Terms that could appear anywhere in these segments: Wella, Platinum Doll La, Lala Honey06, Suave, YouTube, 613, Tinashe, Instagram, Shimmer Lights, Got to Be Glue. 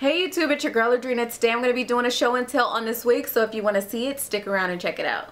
Hey YouTube, it's your girl Adrena. Today I'm going to be doing a show and tell on this week, so if you want to see it, stick around and check it out.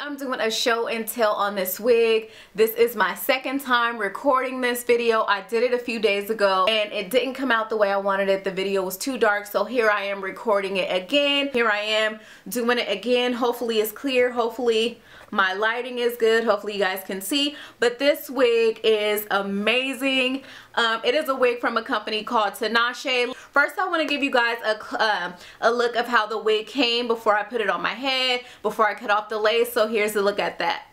I'm doing a show and tell on this wig. This is my second time recording this video. I did it a few days ago and it didn't come out the way I wanted it. The video was too dark, so here I am recording it again. Here I am doing it again. Hopefully it's clear. Hopefully my lighting is good. Hopefully you guys can see. But this wig is amazing. It is a wig from a company called Tinashe. First, I want to give you guys a look of how the wig came before I put it on my head, before I cut off the lace. So here's a look at that.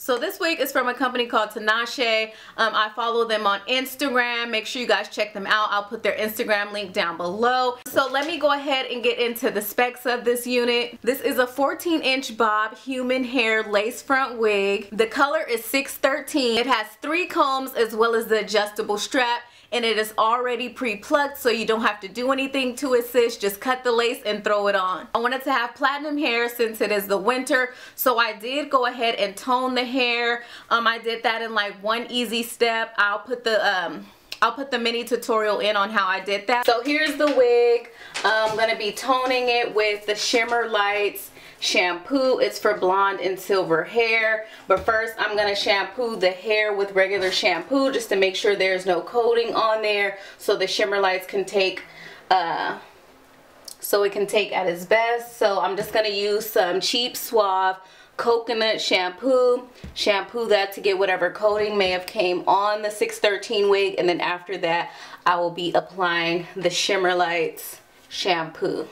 So this wig is from a company called Tinashe. I follow them on Instagram. Make sure you guys check them out. I'll put their Instagram link down below. So let me go ahead and get into the specs of this unit. This is a 14-inch bob human hair lace front wig. The color is 613. It has 3 combs as well as the adjustable strap. And it is already pre-plucked, so you don't have to do anything to it, sis. Just cut the lace and throw it on. I wanted to have platinum hair since it is the winter, so I did go ahead and tone the hair. I did that in like one easy step. I'll put the mini tutorial in on how I did that. So here's the wig. I'm going to be toning it with the Shimmer Lights shampoo. It's for blonde and silver hair. But first, I'm going to shampoo the hair with regular shampoo just to make sure there's no coating on there, so the Shimmer Lights can take so it can take at its best. So I'm just going to use some cheap Suave coconut shampoo. Shampoo that to get whatever coating may have came on the 613 wig, and then after that I will be applying the Shimmer Lights shampoo.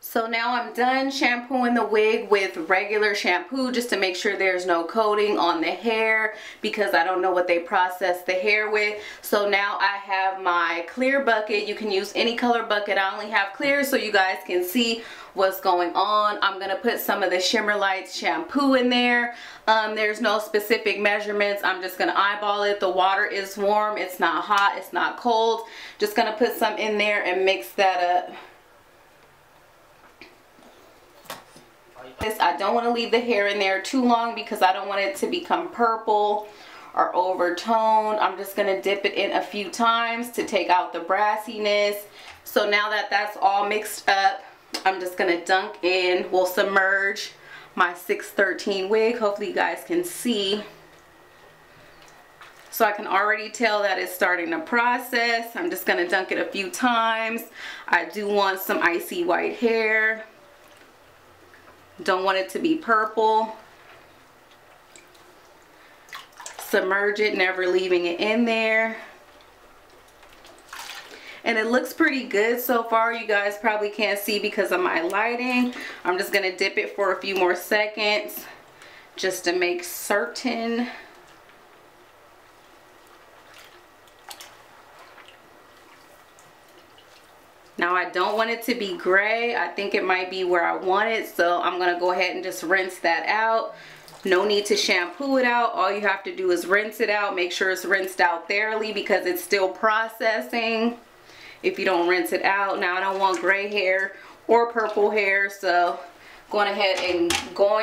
So now I'm done shampooing the wig with regular shampoo just to make sure there's no coating on the hair, because I don't know what they process the hair with. So now I have my clear bucket. You can use any color bucket. I only have clear so you guys can see what's going on. I'm going to put some of the Shimmer Lights shampoo in there. There's no specific measurements. I'm just going to eyeball it. The water is warm. It's not hot. It's not cold. Just going to put some in there and mix that up. I don't want to leave the hair in there too long because I don't want it to become purple or overtoned. I'm just going to dip it in a few times to take out the brassiness. So now that that's all mixed up, I'm just going to submerge my 613 wig. Hopefully you guys can see. So I can already tell that it's starting to process. I'm just going to dunk it a few times. I do want some icy white hair. Don't want it to be purple. Submerge it, never leaving it in there. And it looks pretty good so far. You guys probably can't see because of my lighting. I'm just going to dip it for a few more seconds just to make certain. Now I don't want it to be gray. I think it might be where I want it, so I'm going to go ahead and just rinse that out. No need to shampoo it out. All you have to do is rinse it out. Make sure it's rinsed out thoroughly because it's still processing if you don't rinse it out. Now I don't want gray hair or purple hair, so I'm going to go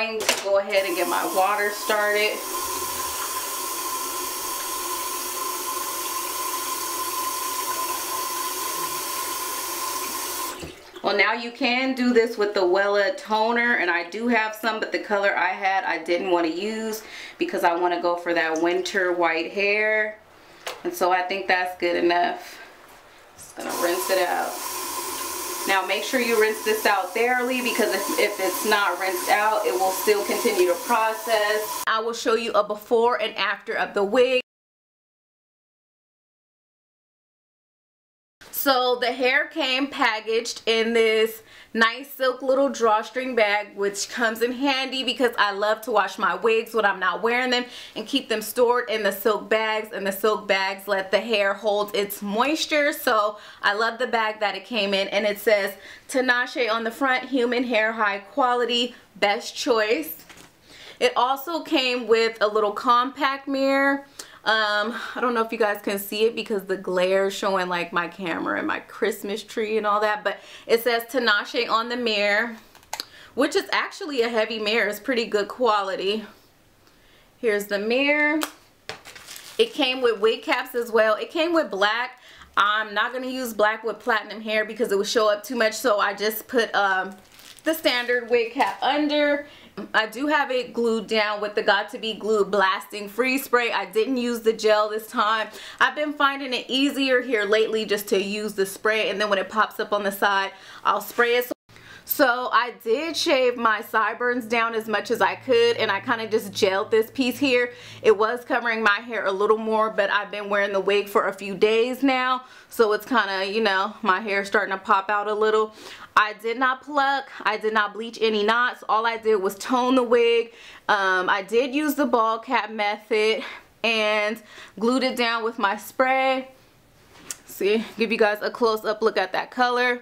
ahead and get my water started. Well, now you can do this with the Wella toner, and I do have some, but the color I had I didn't want to use because I want to go for that winter white hair, and so I think that's good enough. Just gonna rinse it out. Now make sure you rinse this out thoroughly because if it's not rinsed out, it will still continue to process. I will show you a before and after of the wig. So the hair came packaged in this nice silk little drawstring bag, which comes in handy because I love to wash my wigs when I'm not wearing them and keep them stored in the silk bags, and the silk bags let the hair hold its moisture. So I love the bag that it came in, and it says Tinashe on the front, human hair, high quality, best choice. It also came with a little compact mirror. I don't know if you guys can see it because the glare is showing like my camera and my Christmas tree and all that, but it says Tinashe on the mirror, which is actually a heavy mirror. It's pretty good quality. Here's the mirror. It came with wig caps as well. It came with black. I'm not going to use black with platinum hair because it would show up too much, so I just put the standard wig cap under. I do have it glued down with the Got to Be Glue Blasting Free Spray. I didn't use the gel this time. I've been finding it easier here lately just to use the spray, and then when it pops up on the side, I'll spray it. So I did shave my sideburns down as much as I could, and I kind of just gelled this piece here. It was covering my hair a little more, but I've been wearing the wig for a few days now, so it's kind of, you know, my hair starting to pop out a little. I did not pluck. I did not bleach any knots. All I did was tone the wig. I did use the ball cap method and glued it down with my spray. See, give you guys a close-up look at that color.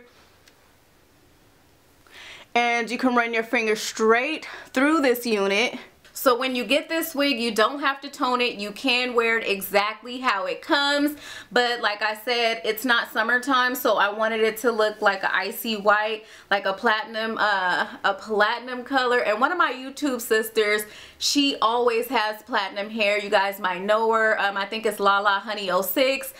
And you can run your finger straight through this unit. So when you get this wig, you don't have to tone it. You can wear it exactly how it comes. But like I said, it's not summertime, so I wanted it to look like an icy white, like a platinum color. And one of my YouTube sisters, she always has platinum hair. You guys might know her. I think it's Lala Honey06,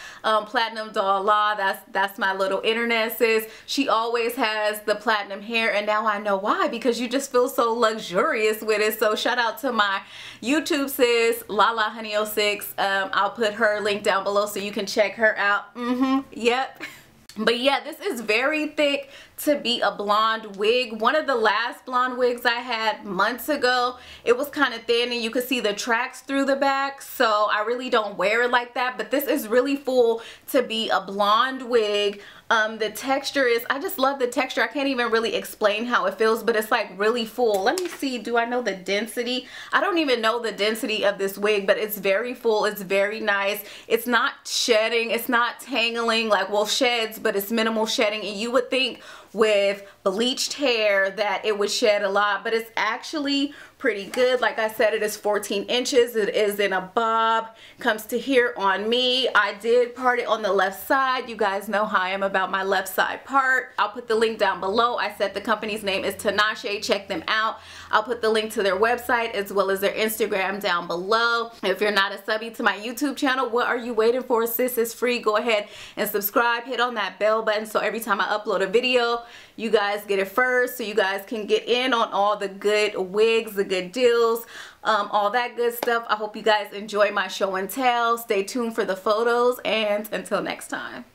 Platinum Doll La. That's my little internet sis. She always has the platinum hair, and now I know why, because you just feel so luxurious with it. So shout out to my YouTube sis Lala Honey06. I'll put her link down below so you can check her out. Yep. But yeah, this is very thick to be a blonde wig. One of the last blonde wigs I had months ago, it was kind of thin and you could see the tracks through the back, so I really don't wear it like that, but this is really full to be a blonde wig. The texture is, I just love the texture. I can't even really explain how it feels, but it's like really full. Let me see, do I know the density? I don't even know the density of this wig, but it's very full. It's very nice. It's not shedding. It's not tangling, like, well, sheds, but it's minimal shedding. And you would think with bleached hair that it would shed a lot, but it's actually pretty good. Like I said, it is 14 inches. It is in a bob, comes to here on me. I did part it on the left side. You guys know how I am about my left side part. I'll put the link down below. I said the company's name is Tinashe. Check them out. I'll put the link to their website as well as their Instagram down below. If you're not a subby to my YouTube channel, what are you waiting for? Sis is free. Go ahead and subscribe. Hit on that bell button so every time I upload a video, you guys get it first, so you guys can get in on all the good wigs, the good deals, all that good stuff. I hope you guys enjoy my show and tell. Stay tuned for the photos, and until next time.